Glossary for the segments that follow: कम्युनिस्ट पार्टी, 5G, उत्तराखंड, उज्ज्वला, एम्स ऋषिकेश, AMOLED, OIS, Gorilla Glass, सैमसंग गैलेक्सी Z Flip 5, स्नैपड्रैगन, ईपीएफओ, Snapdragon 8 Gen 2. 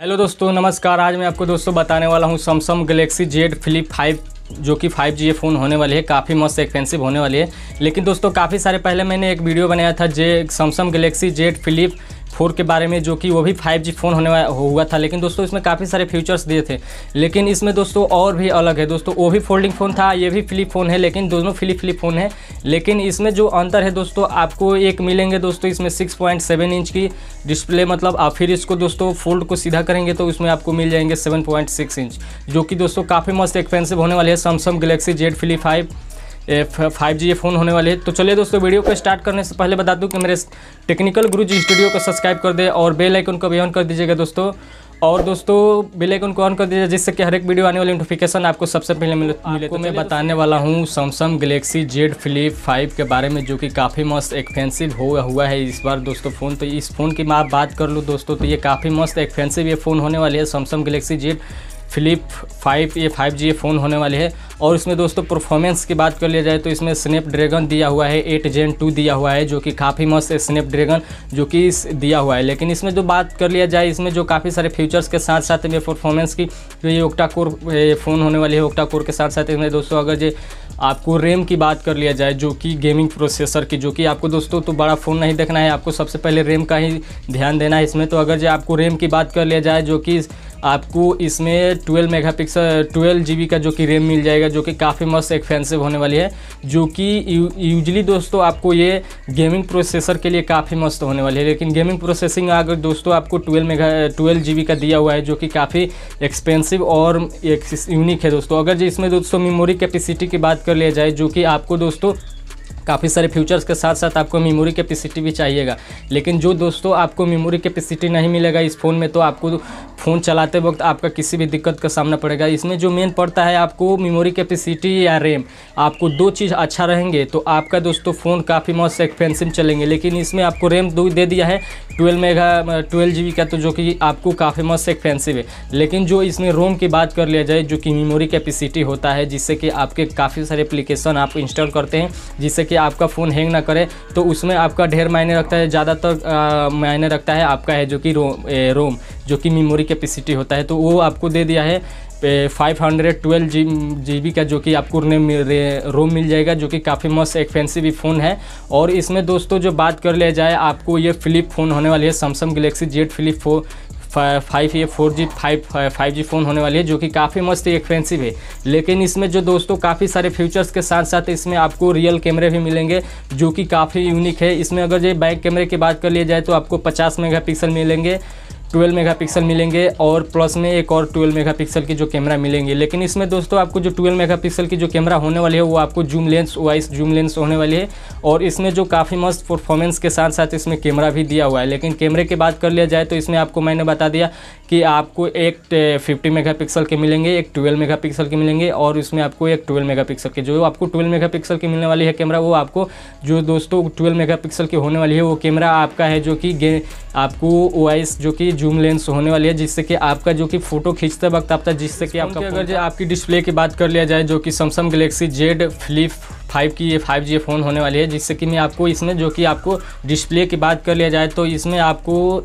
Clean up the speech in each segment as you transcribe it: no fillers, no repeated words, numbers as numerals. Hello दोस्तों नमस्कार। आज मैं आपको दोस्तों बताने वाला हूं सैमसंग गैलेक्सी Z Flip 5 जो कि 5G फ़ोन होने वाली है, काफ़ी मस्त एक्सपेंसिव होने वाली है। लेकिन दोस्तों काफ़ी सारे पहले मैंने एक वीडियो बनाया था सैमसंग गैलेक्सी Z Flip 4 के बारे में, जो कि वो भी 5G फ़ोन होने वाला हुआ था। लेकिन दोस्तों इसमें काफ़ी सारे फीचर्स दिए थे, लेकिन इसमें दोस्तों और भी अलग है। दोस्तों वो भी फोल्डिंग फ़ोन था, ये भी फ्लिप फ़ोन है, लेकिन दोनों फ्लिप फ़ोन है। लेकिन इसमें जो अंतर है दोस्तों, आपको एक मिलेंगे दोस्तों इसमें 6.7 इंच की डिस्प्ले, मतलब आप फिर इसको दोस्तों फोल्ड को सीधा करेंगे तो उसमें आपको मिल जाएंगे 7.6 इंच, जो कि दोस्तों काफ़ी मस्त एक्सपेंसिव होने वाले है Samsung Galaxy Z Flip 5G ये फ़ोन होने वाले हैं। तो चलिए दोस्तों वीडियो को स्टार्ट करने से पहले बता दूं कि मेरे टेक्निकल गुरुजी स्टूडियो को सब्सक्राइब कर दे और बेल आइकन को भी ऑन कर दीजिएगा दोस्तों, और दोस्तों बेल आइकन को ऑन कर दीजिए जिससे कि हर एक वीडियो आने वाली नोटिफिकेशन आपको सबसे पहले मिले। तो मैं बताने वाला हूँ सैमसंग गैलेक्सी Z Flip 5 के बारे में, जो कि काफ़ी मस्त एक्सपेंसिव हुआ है इस बार दोस्तों फ़ोन। तो इस फ़ोन की मैं आप बात कर लूँ दोस्तों, तो ये काफ़ी मस्त एक्सपेंसिव ये फ़ोन होने वाली है सैमसंग गैलेक्सी Z Flip 5, ये 5G फ़ोन होने वाले है। और इसमें दोस्तों परफॉर्मेंस की बात कर लिया जाए तो इसमें स्नैपड्रैगन दिया हुआ है 8 Gen 2 दिया हुआ है, जो कि काफ़ी मस्त स्नैपड्रैगन जो कि दिया हुआ है। लेकिन इसमें जो बात कर लिया जाए, इसमें जो काफ़ी सारे फीचर्स के साथ साथ में परफॉर्मेंस की, तो ये ओक्टा कोर फ़ोन होने वाली है। ओक्टा कोर के साथ साथ इसमें दोस्तों अगर जो आपको रैम की बात कर लिया जाए, जो कि गेमिंग प्रोसेसर की, जो कि आपको दोस्तों तो बड़ा फ़ोन नहीं देखना है, आपको सबसे पहले रैम का ही ध्यान देना है इसमें। तो अगर जो आपको रैम की बात कर लिया जाए, जो कि आपको इसमें 12 GB का जो कि रैम मिल जाएगा, जो कि काफ़ी मस्त एक्सपेंसिव होने वाली है, जो कि यूजली दोस्तों आपको ये गेमिंग प्रोसेसर के लिए काफ़ी मस्त होने वाली है। लेकिन गेमिंग प्रोसेसिंग अगर दोस्तों आपको 12 GB का दिया हुआ है, जो कि काफ़ी एक्सपेंसिव और यूनिक है दोस्तों। अगर जो इसमें दोस्तों मेमोरी कैपेसिटी की बात कर लिया जाए, जो कि आपको दोस्तों काफ़ी सारे फ्यूचर्स के साथ साथ आपको मेमोरी कैपेसिटी भी चाहिएगा। लेकिन जो दोस्तों आपको मेमोरी कैपेसिटी नहीं मिलेगा इस फ़ोन में, तो आपको फ़ोन चलाते वक्त आपका किसी भी दिक्कत का सामना पड़ेगा। इसमें जो मेन पड़ता है आपको मेमोरी कैपेसिटी या रैम, आपको दो चीज़ अच्छा रहेंगे तो आपका दोस्तों फ़ोन काफ़ी मस्त एक्सपेंसिव चलेंगे। लेकिन इसमें आपको रैम दे दिया है 12 GB का, तो जो कि आपको काफ़ी मस्त एक्सपेंसिव है। लेकिन जो इसमें रोम की बात कर लिया जाए, जो कि मेमोरी कैपेसिटी होता है, जिससे कि आपके काफ़ी सारे एप्लीकेशन आप इंस्टॉल करते हैं जिससे कि आपका फ़ोन हैंग ना करे, तो उसमें आपका ढेर मायने रखता है, ज़्यादातर मायने रखता है आपका है जो कि रोम, जो कि मेमोरी कैपेसिटी होता है। तो वो आपको दे दिया है 512 GB का, जो कि आपको रोम मिल जाएगा, जो कि काफ़ी मस्त एक्सपेंसिव फ़ोन है। और इसमें दोस्तों जो बात कर लिया जाए, आपको ये फ्लिप फ़ोन होने वाली है सैमसंग गैलेक्सी Z Flip 5, ये 5G फ़ोन होने वाली है, जो कि काफ़ी मस्त एक्सपेंसिव है। लेकिन इसमें जो दोस्तों काफ़ी सारे फीचर्स के साथ साथ इसमें आपको रियल कैमरे भी मिलेंगे, जो कि काफ़ी यूनिक है। इसमें अगर जो बैक कैमरे की बात कर लिया जाए, तो आपको 50 MP मिलेंगे, 12 MP मिलेंगे, और प्लस में एक और 12 MP की जो कैमरा मिलेंगे। लेकिन इसमें दोस्तों आपको जो 12 MP की जो कैमरा होने वाली है, वो आपको zoom lens OIS zoom lens होने वाली है। और इसमें जो काफ़ी मस्त परफॉर्मेंस के साथ साथ इसमें कैमरा भी दिया हुआ है। लेकिन कैमरे की बात कर लिया जाए, तो इसमें आपको मैंने बता दिया कि आपको एक 50 MP के मिलेंगे, एक 12 MP के मिलेंगे, और इसमें आपको एक 12 MP के, जो आपको 12 MP की मिलने वाली है कैमरा, वो आपको जो दोस्तों 12 MP की होने वाली है, वो कैमरा आपका है जो कि आपको OIS जो कि जूम लेंस होने वाली है, जिससे कि आपका जो कि फ़ोटो खींचते वक्त आपका, जिससे कि आपका अगर जो आपकी डिस्प्ले की बात कर लिया जाए, जो कि सैमसंग गैलेक्सी Z Flip 5 की ये 5G फ़ोन होने वाली है, जिससे कि मैं आपको इसमें जो कि आपको डिस्प्ले की बात कर लिया जाए, तो इसमें आपको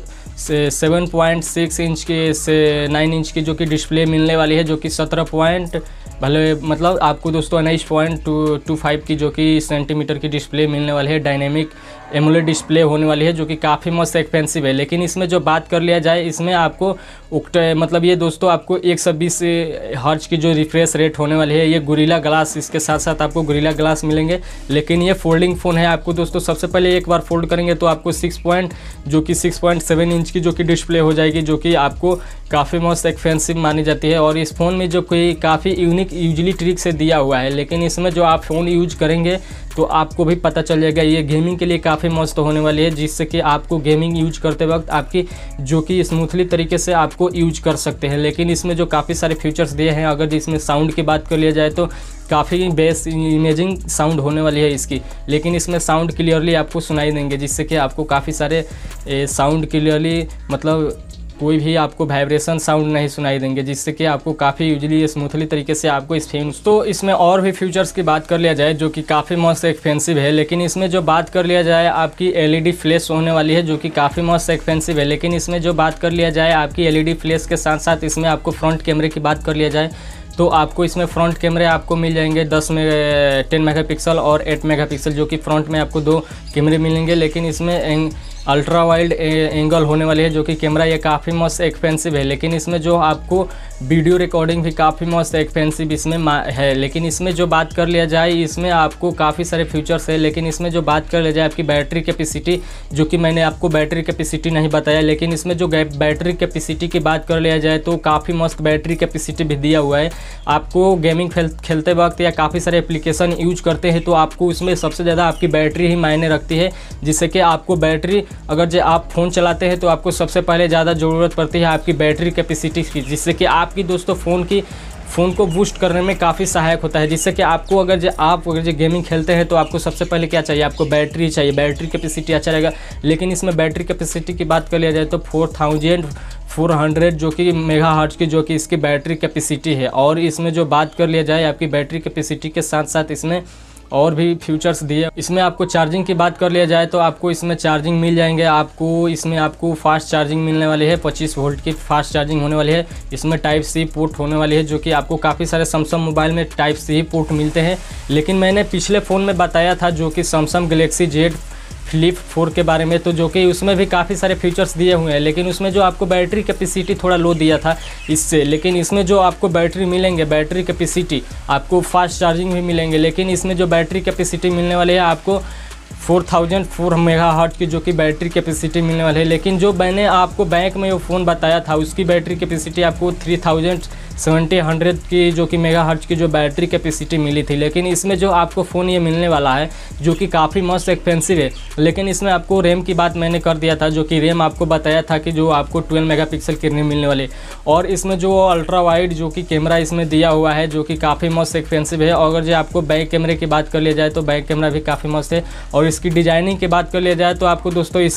7.6 इंच के से 9 इंच की जो कि डिस्प्ले मिलने वाली है, जो कि 19.25 की जो कि सेंटीमीटर की डिस्प्ले मिलने वाली है। डायनेमिक AMOLED डिस्प्ले होने वाली है, जो कि काफ़ी मस्त एक्सपेंसिव है। लेकिन इसमें जो बात कर लिया जाए, इसमें आपको मतलब ये दोस्तों आपको 120 Hz की जो रिफ्रेश रेट होने वाली है, ये गोरिल्ला ग्लास, इसके साथ साथ आपको गोरिल्ला ग्लास मिलेंगे। लेकिन ये फोल्डिंग फ़ोन है, आपको दोस्तों सबसे पहले एक बार फोल्ड करेंगे तो आपको 6.7 इंच की जो कि डिस्प्ले हो जाएगी, जो कि आपको काफ़ी मस्त एक्सपेंसिव मानी जाती है। और इस फ़ोन में जो कोई काफ़ी यूनिक यूजली ट्रिक से दिया हुआ है। लेकिन इसमें जो आप फ़ोन यूज करेंगे तो आपको भी पता चल जाएगा, ये गेमिंग के लिए काफ़ी मस्त होने वाली है, जिससे कि आपको गेमिंग यूज करते वक्त आपकी जो कि स्मूथली तरीके से आपको यूज कर सकते हैं। लेकिन इसमें जो काफ़ी सारे फीचर्स दिए हैं, अगर इसमें साउंड की बात कर लिया जाए, तो काफ़ी बेस इमेजिंग साउंड होने वाली है इसकी। लेकिन इसमें साउंड क्लियरली आपको सुनाई देंगे, जिससे कि आपको काफ़ी सारे साउंड क्लियरली मतलब कोई भी आपको वाइब्रेशन साउंड नहीं सुनाई देंगे, जिससे कि आपको काफ़ी यूजली स्मूथली तरीके से आपको इस फैन। तो इसमें और भी फीचर्स की बात कर लिया जाए जो कि काफ़ी मस्त एक्सपेंसिव है, लेकिन इसमें जो बात कर लिया जाए आपकी एलईडी फ्लैश होने वाली है जो कि काफ़ी मस्त एक्सपेंसिव है। लेकिन इसमें जो बात कर लिया जाए आपकी एलईडी फ्लैश के साथ साथ इसमें आपको फ्रंट कैमरे की बात कर लिया जाए तो आपको इसमें फ्रंट कैमरे आपको मिल जाएंगे 10 मेगापिक्सल और 8 मेगापिक्सल जो कि फ्रंट में आपको दो कैमरे मिलेंगे। लेकिन इसमें अल्ट्रा वाइड एंगल होने वाली है जो कि कैमरा ये काफ़ी मस्त एक्सपेंसिव है। लेकिन इसमें जो आपको वीडियो रिकॉर्डिंग भी काफ़ी मस्त एक्सपेंसिव इसमें है। लेकिन इसमें जो बात कर लिया जाए इसमें आपको काफ़ी सारे फीचर्स है। लेकिन इसमें जो बात कर लिया जाए आपकी बैटरी कैपेसिटी, जो कि मैंने आपको बैटरी कैपेसिटी नहीं बताया, लेकिन इसमें जो बैटरी कैपेसिटी की बात कर लिया जाए तो काफ़ी मस्त बैटरी कैपेसिटी भी दिया हुआ है। आपको गेमिंग खेलते वक्त या काफ़ी सारे एप्लीकेशन यूज करते हैं तो आपको इसमें सबसे ज़्यादा आपकी बैटरी ही मायने रखती है, जिससे कि आपको बैटरी अगर जो आप फ़ोन चलाते हैं तो आपको सबसे पहले ज़्यादा ज़रूरत पड़ती है आपकी बैटरी कैपेसिटी की, जिससे कि आपकी दोस्तों फ़ोन को बूस्ट करने में काफ़ी सहायक होता है। जिससे कि आपको अगर जो आप गेमिंग खेलते हैं तो आपको सबसे पहले क्या चाहिए, आपको बैटरी चाहिए, बैटरी कैपेसिटी अच्छा रहेगा। लेकिन इसमें बैटरी कैपेसिटी की बात कर लिया जाए तो 4400 जो कि मेगाहर्ट्ज़ की जो कि इसकी बैटरी कैपेसिटी है। और इसमें जो बात कर लिया जाए आपकी बैटरी कैपेसिटी के साथ साथ इसमें और भी फ्यूचर्स दिए। इसमें आपको चार्जिंग की बात कर लिया जाए तो आपको इसमें चार्जिंग मिल जाएंगे, आपको इसमें आपको फास्ट चार्जिंग मिलने वाली है, 25 वोल्ट की फास्ट चार्जिंग होने वाली है। इसमें टाइप सी पोर्ट होने वाली है जो कि आपको काफ़ी सारे सैमसंग मोबाइल में टाइप सी पोर्ट मिलते हैं। लेकिन मैंने पिछले फ़ोन में बताया था जो कि सैमसंग गलेक्सी Z फ्लिप 4 के बारे में, तो जो कि उसमें भी काफ़ी सारे फीचर्स दिए हुए हैं। लेकिन उसमें जो आपको बैटरी कैपेसिटी थोड़ा लो दिया था इससे, लेकिन इसमें जो आपको बैटरी मिलेंगे, बैटरी कैपेसिटी आपको फास्ट चार्जिंग भी मिलेंगे। लेकिन इसमें जो बैटरी कैपेसिटी मिलने वाली है आपको 4004 मेगाहर्ट्ज़ की जो कि बैटरी कैपेसिटी मिलने वाली है। लेकिन जो मैंने आपको बैक में वो फ़ोन बताया था उसकी बैटरी कैपेसिटी आपको 3700 की जो कि मेगाहर्ट्ज़ की जो बैटरी कैपेसिटी मिली थी। लेकिन इसमें जो आपको फ़ोन ये मिलने वाला है जो कि काफ़ी मस्त एक्सपेंसिव है। लेकिन इसमें आपको रैम की बात मैंने कर दिया था, जो कि रैम आपको बताया था कि जो आपको 12 मेगापिक्सल की रैम मिलने वाली। और इसमें जो अल्ट्रा वाइड जो कि कैमरा इसमें दिया हुआ है जो कि काफ़ी मस्त एक्सपेंसिव है। और अगर जो आपको बैक कैमरे की बात कर लिया जाए तो बैक कैमरा भी काफ़ी मस्त है। और इसकी डिज़ाइनिंग की बात कर लिया जाए तो आपको दोस्तों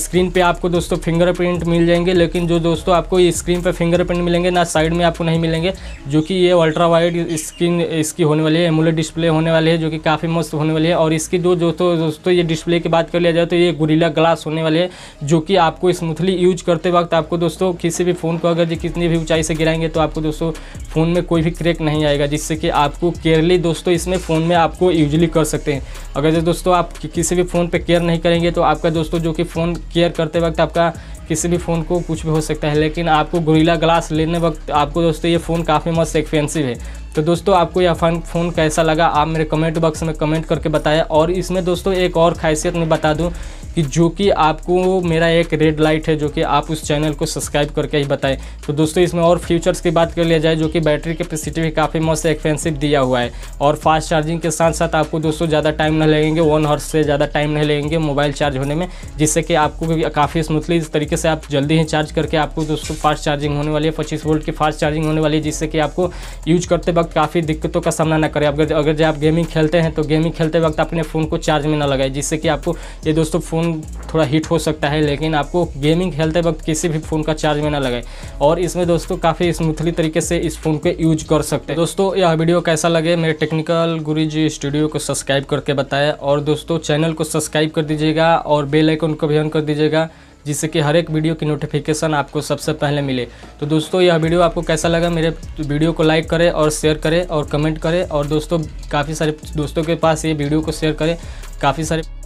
स्क्रीन पे आपको दोस्तों फिंगरप्रिंट मिल जाएंगे। लेकिन जो दोस्तों आपको स्क्रीन पे फिंगरप्रिंट मिलेंगे ना साइड में आपको नहीं मिलेंगे, जो कि ये अल्ट्रा वाइड स्क्रीन इसकी होने वाली है, एमोलेड डिस्प्ले होने वाली है जो कि काफ़ी मस्त होने वाली है। और इसकी दो दोस्तों ये डिस्प्ले की बात कर लिया जाए तो ये गोरिल्ला ग्लास होने वाली है, जो कि आपको स्मूथली यूज करते वक्त आपको दोस्तों किसी भी फ़ोन को अगर कितनी भी ऊंचाई से गिराएंगे तो आपको दोस्तों फ़ोन में कोई भी क्रैक नहीं आएगा, जिससे कि आपको केयरली दोस्तों इसमें फ़ोन में आपको यूजली कर सकते हैं। अगर दोस्तों आप किसी भी फ़ोन पर केयर नहीं करेंगे तो आपका दोस्तों जो कि फ़ोन केयर करते वक्त आपका किसी भी फ़ोन को कुछ भी हो सकता है। लेकिन आपको गोरिल्ला ग्लास लेने वक्त आपको दोस्तों ये फ़ोन काफ़ी मस्त एक्सपेंसिव है। तो दोस्तों आपको यह फ़ोन कैसा लगा आप मेरे कमेंट बॉक्स में कमेंट करके बताएं। और इसमें दोस्तों एक और खासियत मैं बता दूं कि जो कि आपको मेरा एक रेड लाइट है जो कि आप उस चैनल को सब्सक्राइब करके ही बताएं। तो दोस्तों इसमें और फीचर्स की बात कर लिया जाए जो कि बैटरी कैपेसिटी भी काफ़ी मस्त एक्सपेंसिव दिया हुआ है। और फास्ट चार्जिंग के साथ साथ आपको दोस्तों ज़्यादा टाइम नहीं लगेंगे, 1 आवर से ज़्यादा टाइम नहीं लगेंगे मोबाइल चार्ज होने में, जिससे कि आपको काफ़ी स्मूथली इस तरीके से आप जल्दी ही चार्ज करके आपको दोस्तों फास्ट चार्जिंग होने वाली है, 25 वोल्ट की फास्ट चार्जिंग होने वाली है, जिससे कि आपको यूज करते वक्त काफ़ी दिक्कतों का सामना ना करें। अगर जब आप गेमिंग खेलते हैं तो गेमिंग खेलते वक्त अपने फ़ोन को चार्ज में ना लगाएं, जिससे कि आपको ये दोस्तों फ़ोन थोड़ा हीट हो सकता है। लेकिन आपको गेमिंग खेलते वक्त किसी भी फ़ोन का चार्ज में ना लगाएं। और इसमें दोस्तों काफ़ी स्मूथली तरीके से इस फ़ोन को यूज कर सकते हैं। दोस्तों यह वीडियो कैसा लगे मेरे टेक्निकल गुरुजी स्टूडियो को सब्सक्राइब करके बताएं। और दोस्तों चैनल को सब्सक्राइब कर दीजिएगा और बेल आइकन को भी ऑन कर दीजिएगा, जिससे कि हर एक वीडियो की नोटिफिकेशन आपको सबसे पहले मिले। तो दोस्तों यह वीडियो आपको कैसा लगा मेरे वीडियो को लाइक करें और शेयर करें और कमेंट करें। और दोस्तों काफ़ी सारे दोस्तों के पास ये वीडियो को शेयर करें, काफ़ी सारे